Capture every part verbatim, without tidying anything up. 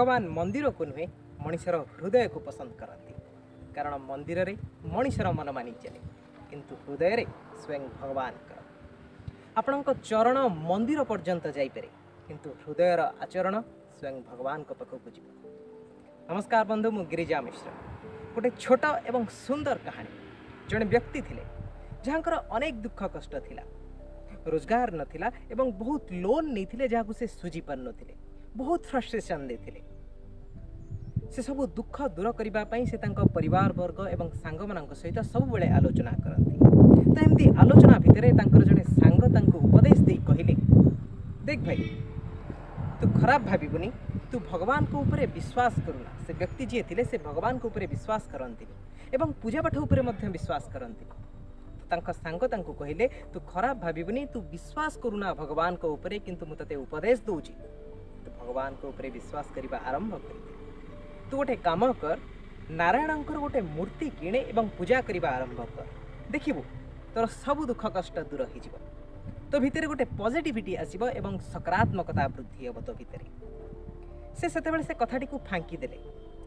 भगवान मंदिर को नुहे मनुष्यर हृदय को पसंद करती कारण मंदिर रे मनुष्यर मन मानी चले किंतु हृदय रे स्वयं भगवान आपण चरण मंदिर पर्यंत जापे किंतु हृदय आचरण स्वयं भगवान को पाखक जी। नमस्कार बंधु, मु गिरिजा मिश्र। गोटे छोट एवं सुंदर कहानी। जड़े व्यक्ति थे जहाँकर अनेक दुख कष्ट थिला, रोजगार नथिला एवं बहुत लोन नहीं थिले जहाँ से सुझी पार नथिले, बहुत फ्रस्ट्रेशन देथिले। से सब दुख दूर करिबा पई से तांको परिवार वर्ग एवं सांग मानक सहित सब बेले आलोचना करती। तो एमती आलोचना भितरे तांकर जने सांग तांको उपदेश दे कहिले, देख भाई तू खराब भाविबुनी, तू भगवान को ऊपर विश्वास करुना। से व्यक्ति जे थिले से भगवान को ऊपर विश्वास करंती एवं पूजा पाठ ऊपर मध्य विश्वास करंती। तांका सांग तांको कहिले तू खराब भाविबुनी, तू विश्वास करुना भगवान को ऊपर, किंतु मु तते उपदेश दोउची। तो भगवान को ऊपर विश्वास करबा आरंभ कर। तू गोटे काम कर, नारायण को गोटे मूर्ति किणे एवं पूजा करवा आरंभ कर, देखिबु तोर सब दुख कष्ट दूर हो जाए। तो भितर गोटे पॉजिटिविटी आसीबो एवं सकारात्मकता वृद्धि हेब। तो भितर से सेतेबेले से कथाटी को फांकी देले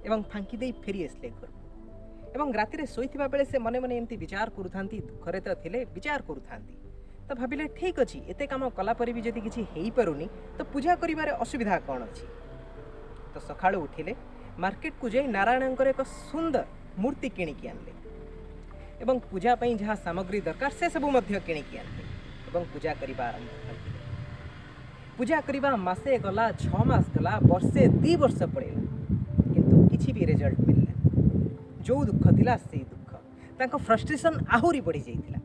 एवं फांकी दे फेरी आसले घर एवं राति रे सोइथिबा बेले से मने मने एमती विचार करूथांती, दुखरे तो थिले विचार करूथांती। तो भाबिले ठीक अछि, एते काम कला पर भी जदी किछि हेई परुनी तो पूजा करिवारे असुविधा कोन अछि। तो सकाळ उठिले, मार्केट को जाई नारायण एक सुंदर मूर्ति किणिकी आनले एवं पूजा पई जहाँ सामग्री दरकार से सबू मध्य किणिकी आनले एवं पूजा करिबा आरंभ करले। पूजा करिबा मासे गला, छ मास गला, वर्षे दी वर्ष पड़ेला, किंतु किछि भी रिजल्ट मिलला। जो दुख थिला से दुख तांको फ्रस्ट्रेशन आहुरी बढ़ी जाइतिला।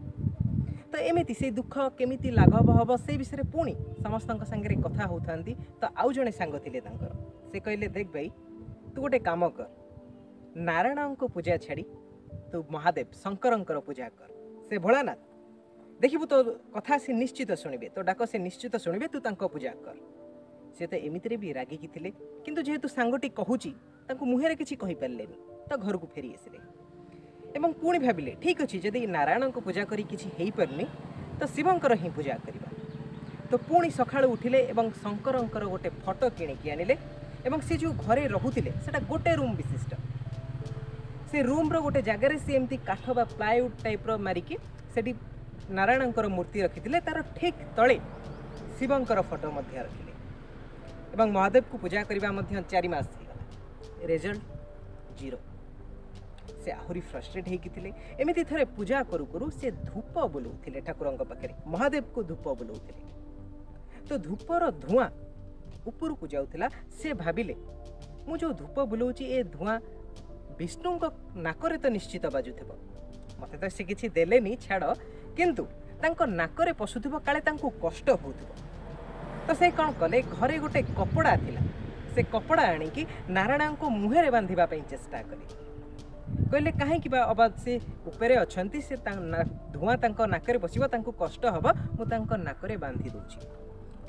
तो एमिति से दुख केमिति लाघव हब से विषय पुणी समस्तक संगे कथा होउथांती। तो आउ जने सांग थिले तांकर, से कहले देख भाई तू गोटे काम कर, नारायण को पूजा छाड़ी तू महादेव शंकर पूजा कर, से भोलानाथ देखू तो कथा से निश्चित शुणे, तो डाक से निश्चित शुणे, तू तांको पूजा कर। सी तो एमती भी रागिकी थे किंतु जेहेतु सांगटी कहूची मुहर किसी कहीपारे तो घर को फेरी आसिले एवं पुणी भाविले ठीक अच्छे जदि नारायण को पूजा कर किसीपारे तो शिवंकर ही पूजा करवा। तो पुणी सका उठिले एवं शंकर गोटे फोटो किणिकी आनिले एवं सी जो घरे रुते गोटे रूम विशिष्ट से रूम रोटे जगार सी एमती काठ बा प्लायवुड टाइप मारिकी से नारायण मूर्ति रखी तार ठीक तले शिवंकर फोटो रखिले एवं महादेव को पूजा करने चार मस हो रिजल्ट जीरो। से आहुरी फ्रस्ट्रेट होते एमती थे पूजा करू करू से धूप बोलाऊे ठाकुर पाखे, महादेव को धूप बोलाऊे। तो धूपर धुआं ऊपर को जाऊला, से भाविले मु जो धूप बुलाऊँ ए धुआं विष्णु नाकरे तो निश्चित बाजुब, मत तो सी किसी देलेनी छाड़, किंतु तांको नाकरे पशुथब काले तांको कष्ट हो। तो से कौन कले घरे गोटे कपड़ा थिला, से कपड़ा आणिकी नारायण को मुहरे बांधिबा पई चेष्टा कले। कहले काहेकि बा अब से ऊपर अछंती, से धुआं तांको नाकरे बसिबो, तांको कष्ट हबो, मु तांको नाकरे बांधि दोची।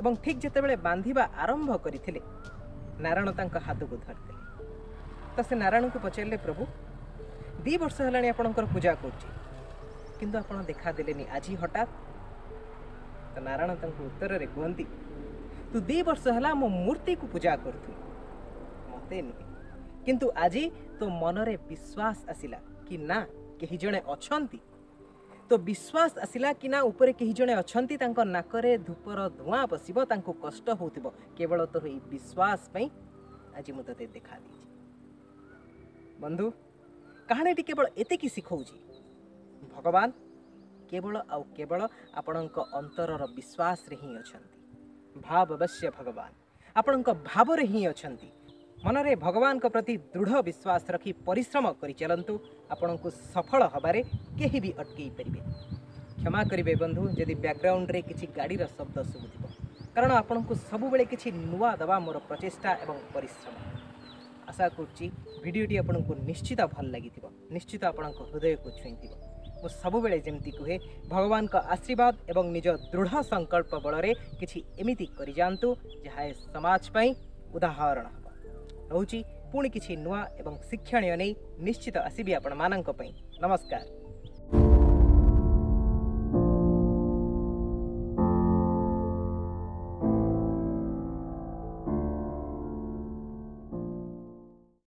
एवं ठीक जितेबाला बांधिबा आरंभ करथिले नारायण तांक हाथ को धरथिले। तो से नारायण को पचारे प्रभु दी वर्ष होलानी आपनकर पूजा करछि किंतु आपण देखा देलेनी आज हठात। तो नारायण तांक उत्तर रे कहंती तू दी वर्ष होला मो मूर्ति को पूजा करथु मते नुहे, किंतु आज तो मनरे विश्वास आसिला कि ना केही जणे अछंती। तो विश्वास आसला कि ना ऊपर कहीं जड़े अच्छे नाकरे धूपर धुआं बसब, तांको कष्ट होतिबो, केवल तोर ये विश्वास पई आज मु तते देखा दी। बंधु कहानी केवल एति शिखौजी भगवान केवल आउ केवल आपणक अंतरर विश्वास रे ही अछंती। भाव अवश्य भगवान आपणक भाव रे ही अछंती। मनरे भगवान को प्रति दृढ़ विश्वास रखी परिश्रम करी चलंतु, आपणकु सफल हबारे केही भी अटकई परिबे। क्षमा करिवे बंधु यदि बैकग्राउंड रे किछि गाड़ीर शब्द सुबुथिबो, कारण आपणकु सबु बेले किछि नुवा दवा मोर प्रचेष्टा एवं परिश्रम। आशा करछि वीडियोटी आपणकु निश्चित भल लागिथिबो, निश्चित आपणक हृदय को छुइथिबो। मु सबु बेले जेमति कहे भगवान का आशीर्वाद एवं निज दृढ़ संकल्प बल रे किछि एमिति करि जानतु जहाए समाज पई उदाहरण रोची। पुणी किसी नुआ एवं शिक्षणीय नहीं निश्चित आसबि आपण मानंक पई। नमस्कार।